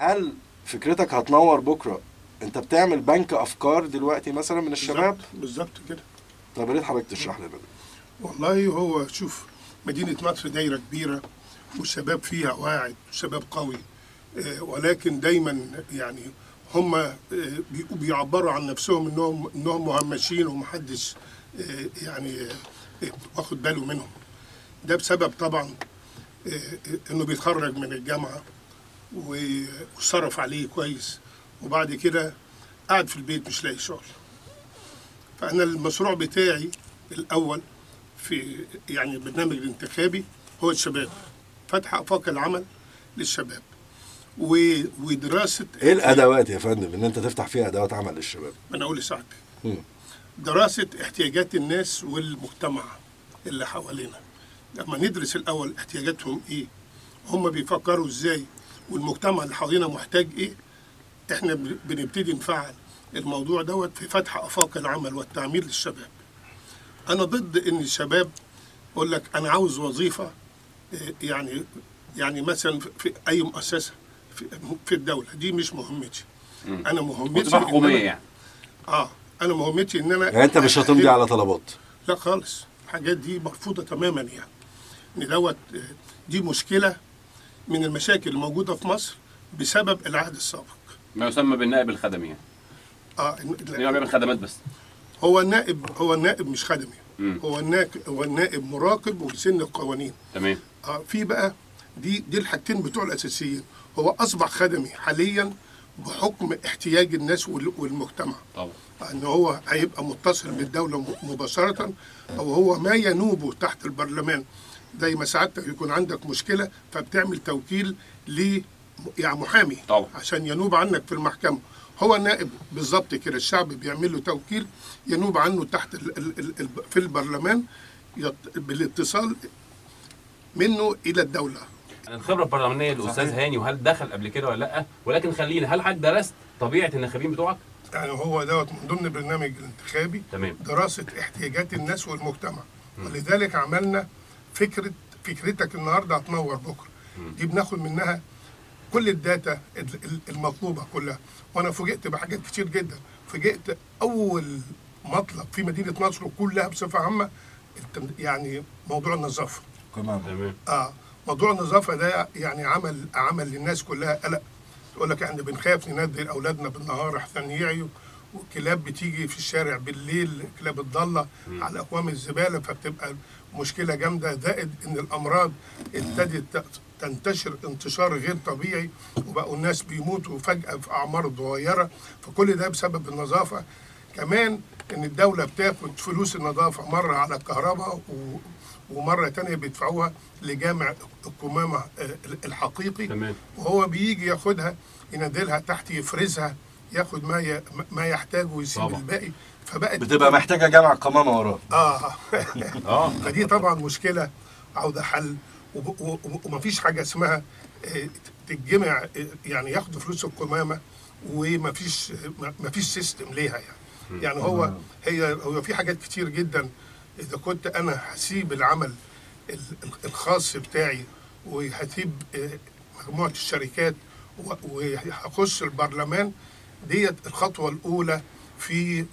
قال فكرتك هتنور بكره. انت بتعمل بنك افكار دلوقتي مثلا من الشباب. بالظبط كده. طب يا ريت حضرتك تشرح لنا. والله هو شوف، مدينه مصر دايره كبيره والشباب فيها واعد وشباب قوي، ولكن دايما يعني هم بيعبروا عن نفسهم انهم مهمشين ومحدش يعني واخد باله منهم. ده بسبب طبعا انه بيتخرج من الجامعه وصرف عليه كويس وبعد كده قاعد في البيت مش لاقي شغل. فانا المشروع بتاعي الاول في يعني البرنامج الانتخابي هو الشباب، فتح افاق العمل للشباب ودراسه ايه الادوات يا فندم ان انت تفتح فيها ادوات عمل للشباب. انا اقول لسعادتك دراسه احتياجات الناس والمجتمع اللي حوالينا. لما ندرس الاول احتياجاتهم ايه، هم بيفكروا ازاي، والمجتمع اللي حوالينا محتاج ايه، احنا بنبتدي نفعل الموضوع دوت في فتح افاق العمل والتعمير للشباب. انا ضد ان الشباب يقول لك انا عاوز وظيفه يعني مثلا في اي مؤسسه في الدوله، دي مش مهمتي. انا مهمتي حكوميه يعني. انا مهمتي ان انا يعني انت مش هتمضي على طلبات؟ لا خالص، الحاجات دي مرفوضه تماما. يعني ان دوت دي مشكله من المشاكل الموجوده في مصر بسبب العهد السابق، ما يسمى بالنائب الخدمي يعني. اللي هو بيعمل خدمات بس. هو النائب مش خدمي. هو النائب مراقب وبيسن القوانين. تمام. في بقى دي الحاجتين بتوع الاساسيين. هو اصبح خدمي حاليا بحكم احتياج الناس والمجتمع. طبعا. ان هو هيبقى متصل بالدوله مباشره، او هو ما ينوبه تحت البرلمان. زي ما سعادتك يكون عندك مشكله فبتعمل توكيل ل يعني محامي. طبعا. عشان ينوب عنك في المحكمه. هو نائب بالظبط كده، الشعب بيعمل له توكيل ينوب عنه تحت في البرلمان بالاتصال منه الى الدوله. الخبره البرلمانيه الاستاذ هاني، وهل دخل قبل كده ولا لا؟ ولكن خلينا، هل حضرتك درست طبيعه الناخبين بتوعك؟ يعني هو دوت من ضمن البرنامج الانتخابي. تمام. دراسه احتياجات الناس والمجتمع، ولذلك عملنا فكرتك النهارده هتنور بكره. دي بناخد منها كل الداتا المطلوبه كلها، وانا فوجئت بحاجات كتير جدا. فوجئت اول مطلب في مدينه نصر وكلها بصفه عامه يعني موضوع النظافه. تمام. موضوع النظافه ده يعني عمل للناس كلها قلق. تقول لك احنا بنخاف ننزل اولادنا بالنهار احسن يعيوا، والكلاب بتيجي في الشارع بالليل، كلاب الضله على اقوام الزباله، فبتبقى مشكله جامده. زائد ان الامراض ابتدت تنتشر انتشار غير طبيعي، وبقوا الناس بيموتوا فجأة في أعمار صغيرة، فكل ده بسبب النظافة. كمان إن الدولة بتاخد فلوس النظافة مرة على الكهرباء ومرة تانية بيدفعوها لجامع القمامة الحقيقي. تمام. وهو بيجي ياخدها ينادلها تحت يفرزها، ياخد ما يحتاجه ويسيب الباقي. فبقت بتبقى محتاجة جامع القمامة وراه. فدي طبعا مشكلة عاوزة حل، ومفيش حاجه اسمها تتجمع يعني ياخدوا فلوس القمامه ومفيش سيستم ليها يعني. يعني هو في حاجات كتير جدا. اذا كنت انا هسيب العمل الخاص بتاعي وهسيب مجموعه الشركات وهخش البرلمان، ديت الخطوه الاولى في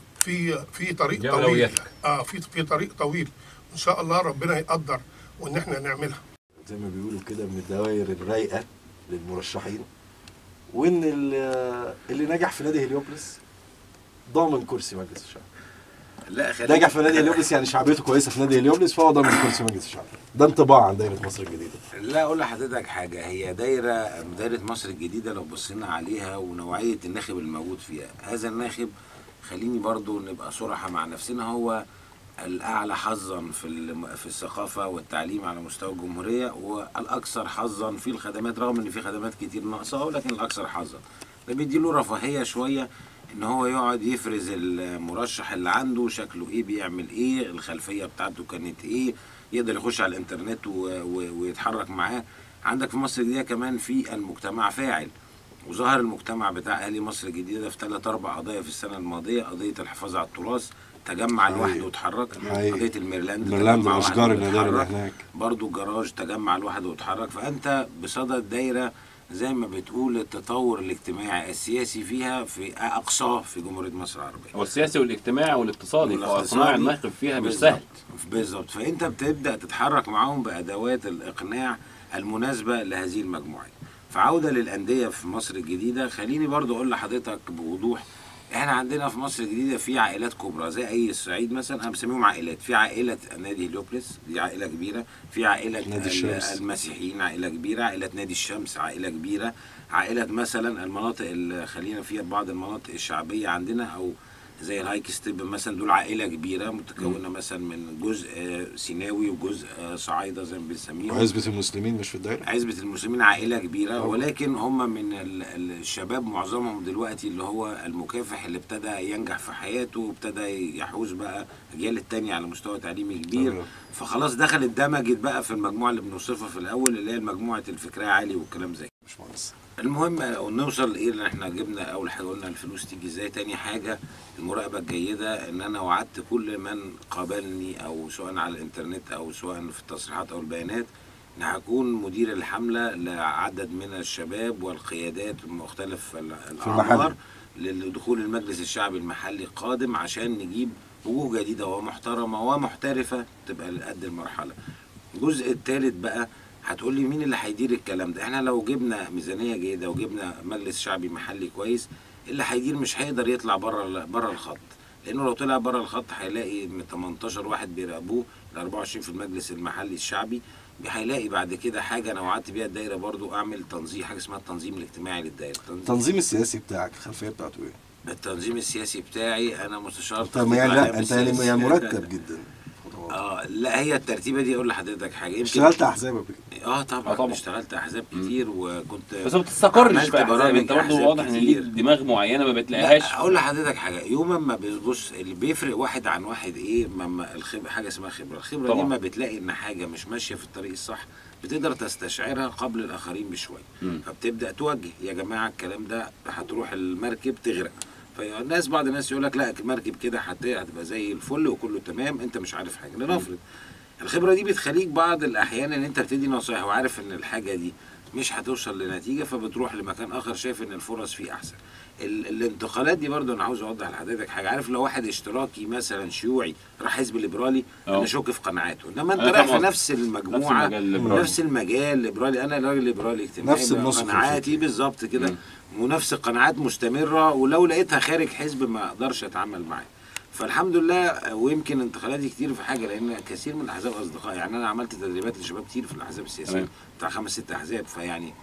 طريق طويل. في طريق طويل ان شاء الله ربنا يقدر وان احنا نعملها. زي ما بيقولوا كده من الدوائر الرايقه للمرشحين، وان اللي نجح في نادي هليوبلس ضامن كرسي مجلس الشعب. لا خلينا، نجح في نادي هليوبلس يعني شعبيته كويسه في نادي هليوبلس، فهو ضامن كرسي مجلس الشعب. ده انطباع عن دايره مصر الجديده. لا اقول لحضرتك حاجه، هي دايره مصر الجديده لو بصينا عليها ونوعيه الناخب الموجود فيها، هذا الناخب خليني برضو نبقى صراحه مع نفسنا، هو الأعلى حظا في الثقافة والتعليم على مستوى الجمهورية، والأكثر حظا في الخدمات، رغم إن في خدمات كتير ناقصة ولكن الأكثر حظا. ده بيديله رفاهية شوية إن هو يقعد يفرز المرشح اللي عنده، شكله إيه، بيعمل إيه، الخلفية بتاعته كانت إيه، يقدر يخش على الإنترنت ويتحرك معاه. عندك في مصر الجديدة كمان في المجتمع فاعل، وظهر المجتمع بتاع أهالي مصر الجديدة في 3-4 قضايا في السنة الماضية. قضية الحفاظ على التراث تجمع لوحده واتحرك، قضية الميرلاند الاشجار اللي هناك، برضه الجراج تجمع لوحده واتحرك. فانت بصدد دايره زي ما بتقول التطور الاجتماعي السياسي فيها في أقصاه في جمهورية مصر العربية. والسياسي والاجتماعي والاقتصادي وإقناع الناخب فيها مش سهل. بالظبط، فأنت بتبدأ تتحرك معاهم بأدوات الإقناع المناسبة لهذه المجموعات. فعودة للأندية في مصر الجديدة، خليني برضو أقول لحضرتك بوضوح، إحنا عندنا في مصر الجديدة في عائلات كبرى زي أي الصعيد مثلا، أنا بسميهم عائلات، في عائلة نادي هليوبلس دي عائلة كبيرة، في عائلة نادي الشمس المسيحيين عائلة كبيرة، عائلة نادي الشمس عائلة كبيرة، عائلة مثلا المناطق اللي خلينا فيها بعض المناطق الشعبية عندنا أو زي الهايك ستيب مثلا، دول عائلة كبيرة متكونة مثلا من جزء سيناوي وجزء صعايدة زي ما بنسميهم، وعزبة المسلمين مش في الدايرة، عزبة المسلمين عائلة كبيرة ولكن هم من الشباب معظمهم دلوقتي اللي هو المكافح اللي ابتدى ينجح في حياته وابتدى يحوز بقى الأجيال التانية على مستوى تعليمي كبير، فخلاص دخلت دمجت بقى في المجموعة اللي بنوصفها في الأول اللي هي المجموعة الفكرية عالي والكلام زي باشمهندس. المهم نوصل لايه اللي احنا جبنا اول حاجه، قلنا الفلوس تيجي ازاي، تاني حاجه المراقبه الجيده، ان انا وعدت كل من قابلني او سواء على الانترنت او سواء في التصريحات او البيانات ان هكون مدير الحمله لعدد من الشباب والقيادات مختلف الاعمار لدخول المجلس الشعبي المحلي القادم عشان نجيب وجوه جديده ومحترمه ومحترفه تبقى لقد المرحله. الجزء الثالث بقى هتقول لي مين اللي هيدير الكلام ده؟ احنا لو جبنا ميزانيه جيده وجبنا مجلس شعبي محلي كويس، اللي هيدير مش هيقدر يطلع بره الخط، لانه لو طلع بره الخط هيلاقي من 18 واحد بيراقبوه ل 24 في المجلس المحلي الشعبي، هيلاقي بعد كده حاجه انا وعدت بيها الدايره برضو اعمل تنظيم، حاجه اسمها التنظيم الاجتماعي للدايره. التنظيم السياسي بتاعك الخلفيه بتاعته ايه؟ التنظيم السياسي بتاعي انا مستشار. طب لا انت يعني مرتب جدا. لا هي الترتيبه دي اقول لحضرتك حاجه، اشتغلت احزاب قبل كده؟ طبعا اشتغلت احزاب كتير وكنت بس ما بتستقرش في احزاب، انت برضه واضح ان ليك دماغ معينه ما بتلاقيهاش. اقول لحضرتك حاجه، يوما ما بتبص اللي بيفرق واحد عن واحد ايه؟ حاجه اسمها خبره، الخبره دي ما بتلاقي ان حاجه مش ماشيه في الطريق الصح بتقدر تستشعرها قبل الاخرين بشويه، فبتبدا توجه يا جماعه الكلام ده هتروح المركب تغرق، فالناس بعض الناس يقول لك لا المركب كده هتبقى زي الفل وكله تمام، انت مش عارف حاجه. لنفرض الخبره دي بتخليك بعض الاحيان ان انت بتدي نصايح وعارف ان الحاجه دي مش هتوصل لنتيجه، فبتروح لمكان اخر شايف ان الفرص فيه احسن. الانتقالات دي برضه انا عاوز اوضح لحضرتك حاجه، عارف لو واحد اشتراكي مثلا شيوعي راح حزب ليبرالي انا شك في قناعاته، انما انت رايح في نفس المجموعه نفس المجال ليبرالي، انا راجل ليبرالي اجتماعي نفس قناعاتي بالظبط كده ونفس القناعات مستمره، ولو لقيتها خارج حزب ما اقدرش اتعامل معاه. فالحمد لله ويمكن انتقالاتي كتير في حاجه، لان كثير من الاحزاب اصدقائي، يعني انا عملت تدريبات لشباب كتير في الاحزاب السياسيه بتاع 5-6 احزاب، فيعني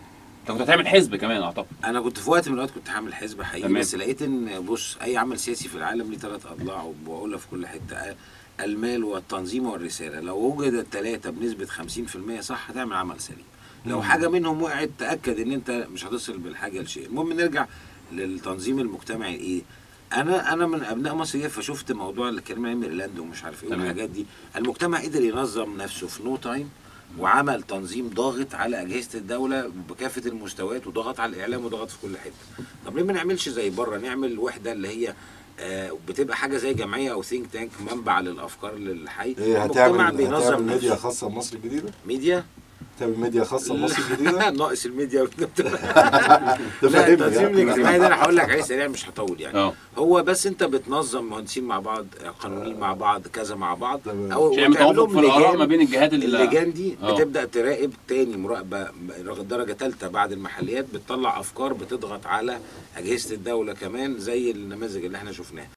انت كنت هتعمل حزب كمان اعتقد؟ انا كنت في وقت من الاوقات كنت هعمل حزب حقيقي تمام. بس لقيت ان بص اي عمل سياسي في العالم ليه 3 اضلاع وبقولها في كل حته، المال والتنظيم والرساله، لو وجد ال3 بنسبه 50% صح هتعمل عمل سليم، لو حاجه منهم وقعت تاكد ان انت مش هتصل بالحاجه لشيء. المهم نرجع للتنظيم المجتمعي ايه؟ انا من ابناء مصر جاي، فشفت موضوع الكريم عامر لاند ومش عارف ايه والحاجات دي، المجتمع قدر ينظم نفسه في نو تايم وعمل تنظيم ضاغط على اجهزه الدوله بكافه المستويات وضغط على الاعلام وضغط في كل حته. طب ليه ما نعملش زي بره، نعمل وحده اللي هي بتبقى حاجه زي جمعيه او ثينك تانك منبع للافكار للحي، المجتمع بينظم ميديا خاصه بمصر الجديده؟ ميديا؟ تعمل ميديا خاصه بمصر الجديده؟ ناقص الميديا لا التنظيم الاجتماعي ده انا هقول لك عليه سريع مش هطول يعني هو بس انت بتنظم مهندسين مع بعض، قانونيين مع بعض، كذا مع بعض، او تعملهم لجان ما بين الجهات. اللجان دي بتبدا تراقب تاني مراقبه درجه ثالثه بعد المحليات، بتطلع افكار بتضغط على اجهزه الدوله كمان زي النماذج اللي احنا شفناها.